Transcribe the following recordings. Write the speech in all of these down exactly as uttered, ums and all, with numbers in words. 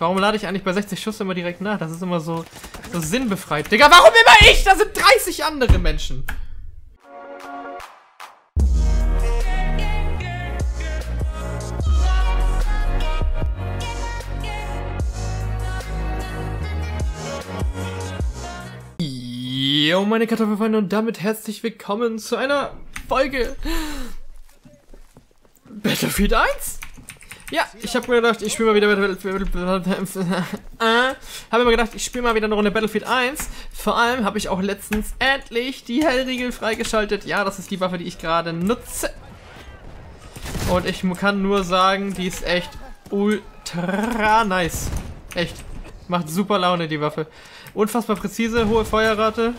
Warum lade ich eigentlich bei sechzig Schuss immer direkt nach? Das ist immer so, so sinnbefreit. Digga, warum immer ich? Da sind dreißig andere Menschen. Yo, meine Kartoffelfreunde, und damit herzlich willkommen zu einer Folge Battlefield eins. Ja, ich habe mir gedacht, ich spiele mal wieder äh, habe mir gedacht, ich spiele mal wieder eine Runde Battlefield eins. Vor allem habe ich auch letztens endlich die Hellriegel freigeschaltet. Ja, das ist die Waffe, die ich gerade nutze. Und ich kann nur sagen, die ist echt ultra nice. Echt. Macht super Laune, die Waffe. Unfassbar präzise, hohe Feuerrate.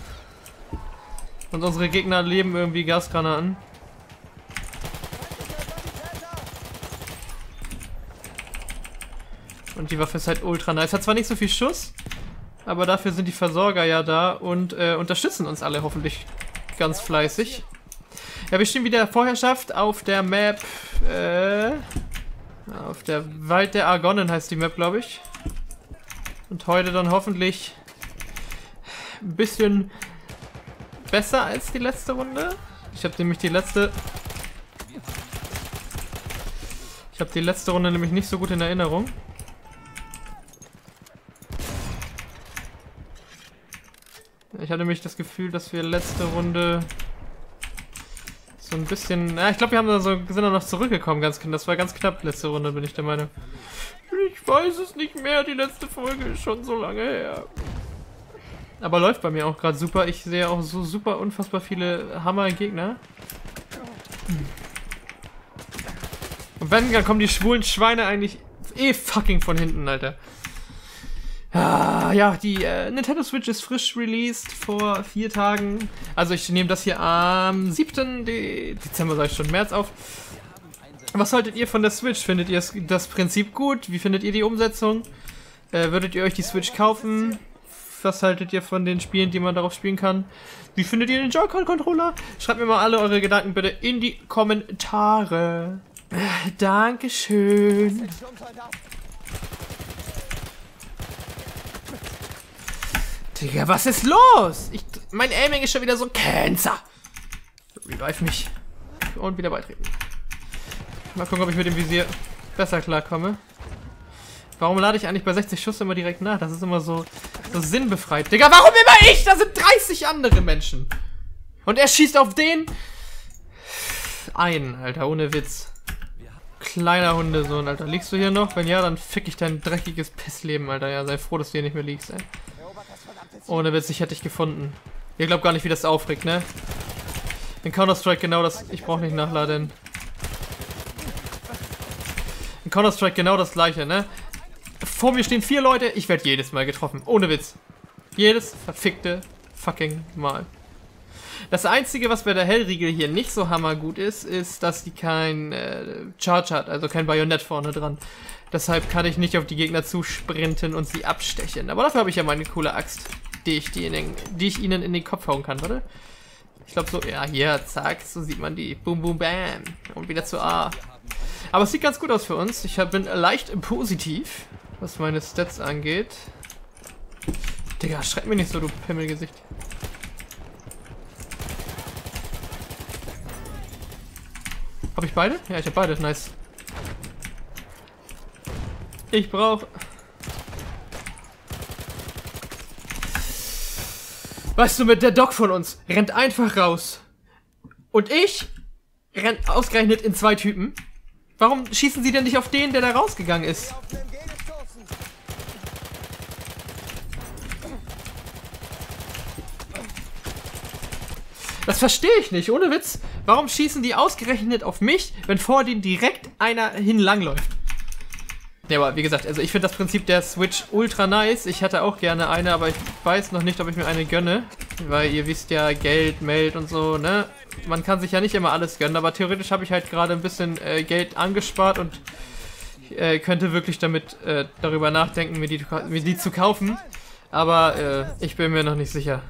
Und unsere Gegner leben irgendwie Gasgranaten. Und die Waffe ist halt ultra nice. Hat zwar nicht so viel Schuss, aber dafür sind die Versorger ja da und äh, unterstützen uns alle hoffentlich ganz fleißig. Ja, wir stehen wieder Vorherrschaft auf der Map. Äh, auf der Wald der Argonnen heißt die Map, glaube ich. Und heute dann hoffentlich ein bisschen besser als die letzte Runde. Ich habe nämlich die letzte... Ich habe die letzte Runde nämlich nicht so gut in Erinnerung. Ich hatte nämlich das Gefühl, dass wir letzte Runde so ein bisschen... Ja, ich glaube, wir haben da so, sind da noch zurückgekommen. Ganz, das war ganz knapp letzte Runde, bin ich der Meinung. Ich weiß es nicht mehr, die letzte Folge ist schon so lange her. Aber läuft bei mir auch gerade super. Ich sehe auch so super unfassbar viele Hammer-Gegner. Und wenn, dann kommen die schwulen Schweine eigentlich eh fucking von hinten, Alter. Ah, ja, die äh, Nintendo Switch ist frisch released vor vier Tagen. Also ich nehme das hier am siebten Dezember, sag ich schon, März auf. Was haltet ihr von der Switch? Findet ihr das Prinzip gut? Wie findet ihr die Umsetzung? Äh, würdet ihr euch die Switch kaufen? Was haltet ihr von den Spielen, die man darauf spielen kann? Wie findet ihr den Joy-Con-Controller? Schreibt mir mal alle eure Gedanken bitte in die Kommentare. Dankeschön. Digga, was ist los? Ich, mein Aiming ist schon wieder so Cancer. Revive mich. Und wieder beitreten. Mal gucken, ob ich mit dem Visier besser klarkomme. Warum lade ich eigentlich bei sechzig Schuss immer direkt nach? Das ist immer so, so sinnbefreit. Digga, warum immer ich? Da sind dreißig andere Menschen. Und er schießt auf den einen, Alter, ohne Witz. Kleiner Hundesohn, Alter. Liegst du hier noch? Wenn ja, dann fick ich dein dreckiges Pissleben, Alter. Ja, sei froh, dass du hier nicht mehr liegst, ey. Ohne Witz, ich hätte dich gefunden. Ihr glaubt gar nicht, wie das aufregt, ne? In Counter-Strike genau das. Ich brauche nicht nachladen. In Counter-Strike genau das gleiche, ne? Vor mir stehen vier Leute. Ich werde jedes Mal getroffen. Ohne Witz. Jedes verfickte fucking Mal. Das Einzige, was bei der Hellriegel hier nicht so hammergut ist, ist, dass die kein äh, Charge hat, also kein Bajonett vorne dran. Deshalb kann ich nicht auf die Gegner zusprinten und sie abstechen. Aber dafür habe ich ja meine coole Axt, die ich, die in den, die ich ihnen in den Kopf hauen kann, warte. Ich glaube so, ja, hier, zack, so sieht man die. Boom, boom, bam. Und wieder zu A. Aber es sieht ganz gut aus für uns. Ich bin leicht positiv, was meine Stats angeht. Digga, schreib mir nicht so, du Pimmelgesicht. Habe ich beide? Ja, ich habe beide. Nice. Ich brauche... Weißt du, mit der Doc von uns rennt einfach raus. Und ich renn ausgerechnet in zwei Typen. Warum schießen sie denn nicht auf den, der da rausgegangen ist? Das verstehe ich nicht, ohne Witz. Warum schießen die ausgerechnet auf mich, wenn vor denen direkt einer hinlangläuft? Ja, aber wie gesagt, also ich finde das Prinzip der Switch ultra nice. Ich hätte auch gerne eine, aber ich weiß noch nicht, ob ich mir eine gönne. Weil ihr wisst ja, Geld, Meld und so, ne? Man kann sich ja nicht immer alles gönnen, aber theoretisch habe ich halt gerade ein bisschen äh, Geld angespart und äh, könnte wirklich damit äh, darüber nachdenken, mir die, mir die zu kaufen. Aber äh, ich bin mir noch nicht sicher.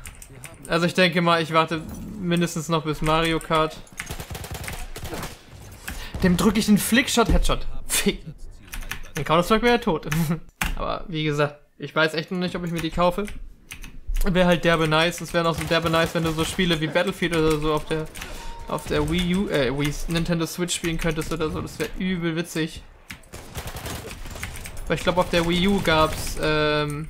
Also ich denke mal, ich warte mindestens noch bis Mario Kart. Dem drücke ich den Flickshot-Headshot. Ficken. In Counter-Strike wäre er tot. Aber wie gesagt, ich weiß echt noch nicht, ob ich mir die kaufe. Wäre halt derbe nice. Es wäre auch so derbe nice, wenn du so Spiele wie Battlefield oder so auf der auf der Wii U, äh, Wii, Nintendo Switch spielen könntest oder so. Das wäre übel witzig. Weil ich glaube auf der Wii U gab's, ähm,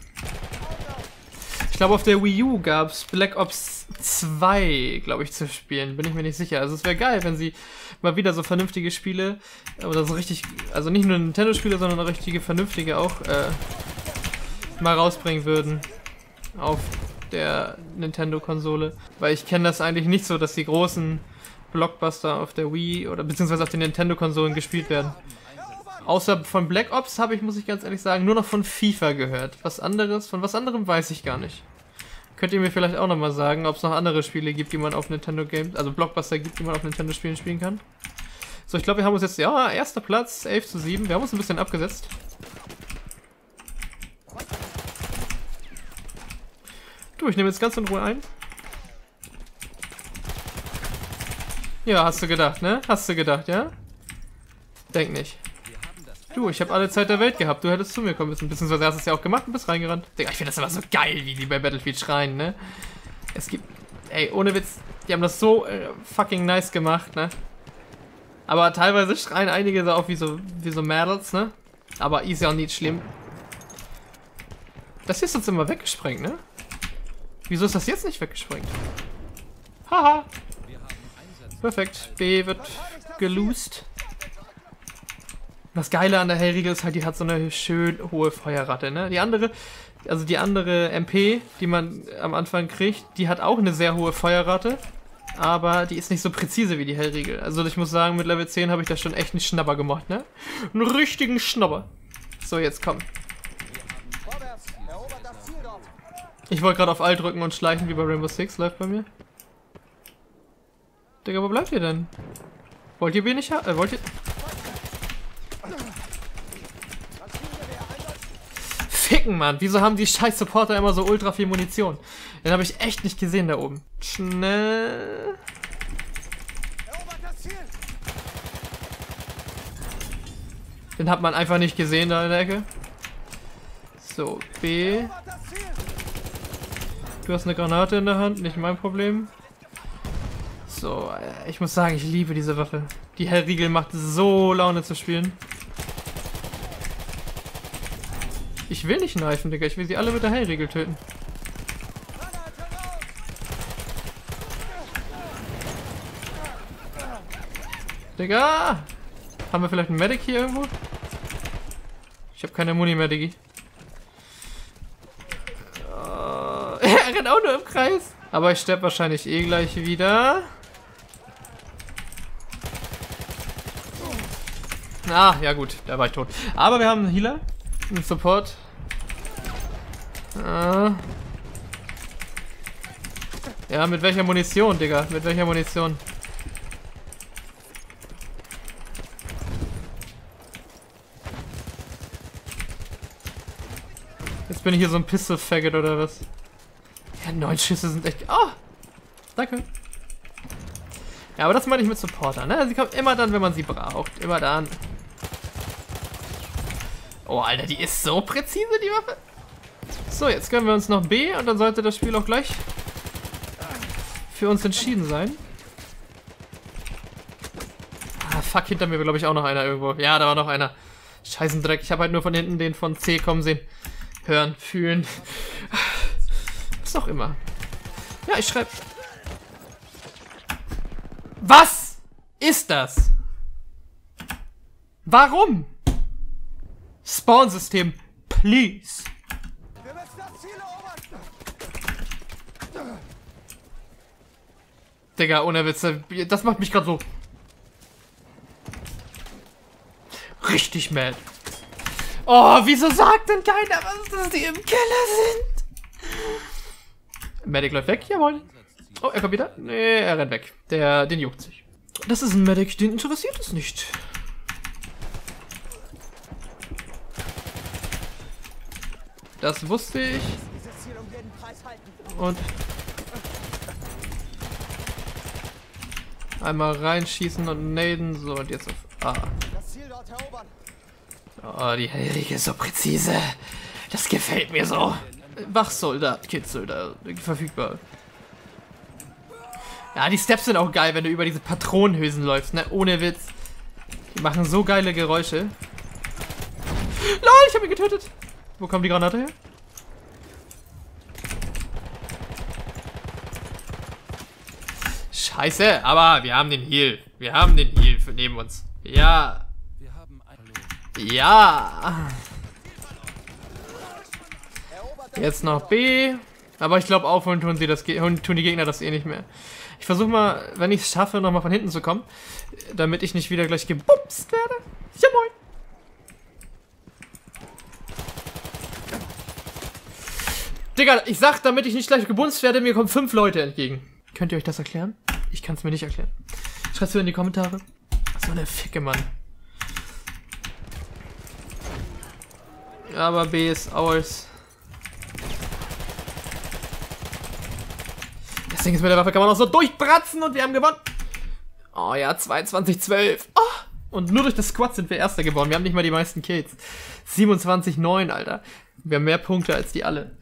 ich glaube auf der Wii U gab's Black Ops zwei, glaube ich, zu spielen. Bin ich mir nicht sicher. Also es wäre geil, wenn sie mal wieder so vernünftige Spiele, oder so richtig, also nicht nur Nintendo-Spiele, sondern auch richtige vernünftige auch, äh, mal rausbringen würden. Auf der Nintendo-Konsole. Weil ich kenne das eigentlich nicht so, dass die großen Blockbuster auf der Wii oder beziehungsweise auf den Nintendo-Konsolen gespielt werden. Außer von Black Ops habe ich, muss ich ganz ehrlich sagen, nur noch von FIFA gehört. Was anderes, von was anderem weiß ich gar nicht. Könnt ihr mir vielleicht auch nochmal sagen, ob es noch andere Spiele gibt, die man auf Nintendo Games, also Blockbuster gibt, die man auf Nintendo Spielen spielen kann. So, ich glaube, wir haben uns jetzt, ja, erster Platz, elf zu sieben. Wir haben uns ein bisschen abgesetzt. Du, ich nehme jetzt ganz in Ruhe ein. Ja, hast du gedacht, ne? Hast du gedacht, ja? Denk nicht. Du, ich habe alle Zeit der Welt gehabt. Du hättest zu mir kommen müssen. Beziehungsweise hast du es ja auch gemacht und bist reingerannt. Digga, ich finde das immer so geil, wie die bei Battlefield schreien, ne? Es gibt... Ey, ohne Witz. Die haben das so äh, fucking nice gemacht, ne? Aber teilweise schreien einige auch wie so, wie so Mädels, ne? Aber ist ja auch nicht schlimm. Das hier ist uns immer weggesprengt, ne? Wieso ist das jetzt nicht weggesprengt? Haha. Perfekt. B wird geloost. Das Geile an der Hellriegel ist halt, die hat so eine schön hohe Feuerrate, ne? Die andere, also die andere M P, die man am Anfang kriegt, die hat auch eine sehr hohe Feuerrate, aber die ist nicht so präzise wie die Hellriegel. Also ich muss sagen, mit Level zehn habe ich da schon echt einen Schnapper gemacht, ne? Einen richtigen Schnapper. So, jetzt komm. Ich wollte gerade auf Alt drücken und schleichen wie bei Rainbow Six, läuft bei mir. Digga, wo bleibt ihr denn? Wollt ihr wenig haben? Äh, wollt ihr... Ficken, Mann. Wieso haben die scheiß Supporter immer so ultra viel Munition? Den habe ich echt nicht gesehen da oben. Schnell. Den hat man einfach nicht gesehen da in der Ecke. So, B. Du hast eine Granate in der Hand, nicht mein Problem. So, ich muss sagen, ich liebe diese Waffe. Die Hellriegel macht so Laune zu spielen. Ich will nicht kneifen, Digga. Ich will sie alle mit der Hellriegel töten. Digga! Haben wir vielleicht einen Medic hier irgendwo? Ich habe keine Muni mehr, Diggi. Oh, er rennt auch nur im Kreis. Aber ich sterbe wahrscheinlich eh gleich wieder. Ah, ja gut. Da war ich tot. Aber wir haben einen Healer. Ein Support. Ah. Ja, mit welcher Munition, Digga? Mit welcher Munition? Jetzt bin ich hier so ein Pistol-Faggot oder was? Ja, neun Schüsse sind echt... Oh! Danke. Ja, aber das meine ich mit Supporter, ne? Sie kommt immer dann, wenn man sie braucht. Immer dann. Oh, Alter, die ist so präzise, die Waffe. So, jetzt gönnen wir uns noch B und dann sollte das Spiel auch gleich für uns entschieden sein. Ah, fuck, hinter mir war, glaube ich, auch noch einer irgendwo. Ja, da war noch einer. Scheißen Dreck, ich habe halt nur von hinten den von C kommen sehen. Hören, fühlen. Was auch immer. Ja, ich schreibe... Was ist das? Warum? Spawn-System, please. Wir müssen das Ziel erobern. Digga, ohne Witze. Das macht mich gerade so richtig mad. Oh, wieso sagt denn keiner, dass die im Keller sind? Medic läuft weg, jawohl. Oh, er kommt wieder. Nee, er rennt weg. Der, den juckt sich. Das ist ein Medic, den interessiert es nicht. Das wusste ich. Und einmal reinschießen und naden. So, und jetzt auf A. Oh, die Heilige ist so präzise. Das gefällt mir so. Wachsoldat, Kitzelda, verfügbar. Ja, die Steps sind auch geil, wenn du über diese Patronenhülsen läufst, ne? Ohne Witz. Die machen so geile Geräusche. Lol, ich hab ihn getötet. Wo kommt die Granate her? Scheiße, aber wir haben den Heal. Wir haben den Heal neben uns. Ja. Ja. Jetzt noch B. Aber ich glaube, aufholen tun, sie das, tun die Gegner das eh nicht mehr. Ich versuche mal, wenn ich es schaffe, nochmal von hinten zu kommen. Damit ich nicht wieder gleich gebupst werde. Ja, moin. Digga, ich sag, damit ich nicht gleich gebunst werde, mir kommen fünf Leute entgegen. Könnt ihr euch das erklären? Ich kann es mir nicht erklären. Schreibt's mir in die Kommentare. So eine Ficke, Mann. Aber B ist ours. Deswegen ist mit der Waffe kann man auch so durchbratzen und wir haben gewonnen. Oh ja, zweiundzwanzig zu zwölf. Oh, und nur durch das Squad sind wir Erster geworden. Wir haben nicht mal die meisten Kills. siebenundzwanzig zu neun, Alter. Wir haben mehr Punkte als die alle.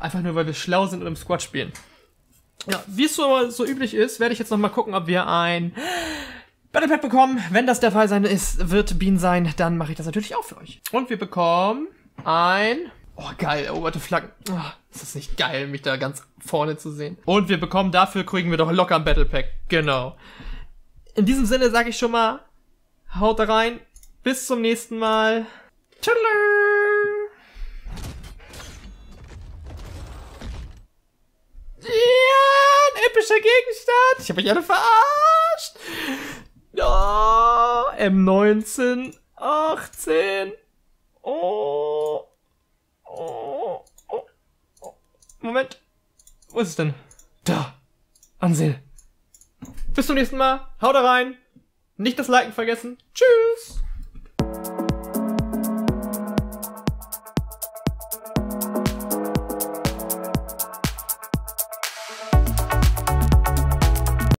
Einfach nur, weil wir schlau sind und im Squad spielen. Ja, wie es so, so üblich ist, werde ich jetzt nochmal gucken, ob wir ein Battle Pack bekommen. Wenn das der Fall sein ist, wird Bean sein, dann mache ich das natürlich auch für euch. Und wir bekommen ein... Oh, geil, eroberte Flaggen. Oh, ist das nicht geil, mich da ganz vorne zu sehen? Und wir bekommen dafür, kriegen wir doch locker ein Battle Pack. Genau. In diesem Sinne sage ich schon mal, haut da rein. Bis zum nächsten Mal. Tschüss. Ja, ein epischer Gegenstand. Ich habe euch alle verarscht. Oh, M neunzehn achtzehn. Oh. Oh, oh, oh. Moment. Wo ist es denn? Da. Ansehen. Bis zum nächsten Mal. Haut rein. Nicht das Liken vergessen. Tschüss.